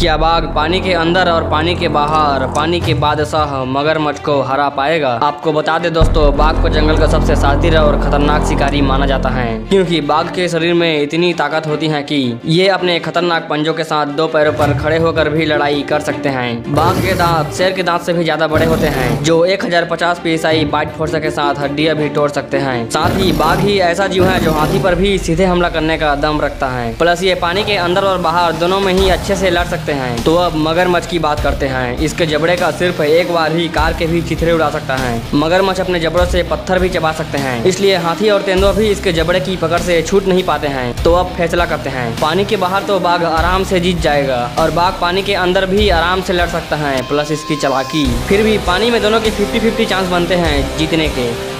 क्या बाघ पानी के अंदर और पानी के बाहर पानी के बादशाह मगरमच्छ को हरा पाएगा? आपको बता दे दोस्तों, बाघ को जंगल का सबसे शातिर और खतरनाक शिकारी माना जाता है, क्योंकि बाघ के शरीर में इतनी ताकत होती है कि ये अपने खतरनाक पंजों के साथ दो पैरों पर खड़े होकर भी लड़ाई कर सकते हैं। बाघ के दांत शेर के दांत से भी ज्यादा बड़े होते हैं, जो 1050 psi बाइट फोर्स के साथ हड्डियां भी तोड़ सकते हैं। साथ ही बाघ ही ऐसा जीव है जो हाथी पर भी सीधे हमला करने का दम रखता है, प्लस ये पानी के अंदर और बाहर दोनों में ही अच्छे से लड़ सकते हैं। तो अब मगरमच्छ की बात करते हैं। इसके जबड़े का सिर्फ एक बार ही कार के भी चिथड़े उड़ा सकता है। मगरमच्छ अपने जबड़ों से पत्थर भी चबा सकते हैं, इसलिए हाथी और तेंदुआ भी इसके जबड़े की पकड़ से छूट नहीं पाते हैं। तो अब फैसला करते हैं, पानी के बाहर तो बाघ आराम से जीत जाएगा और बाघ पानी के अंदर भी आराम से लड़ सकता है, प्लस इसकी चालाकी। फिर भी पानी में दोनों के 50-50 चांस बनते हैं जीतने के।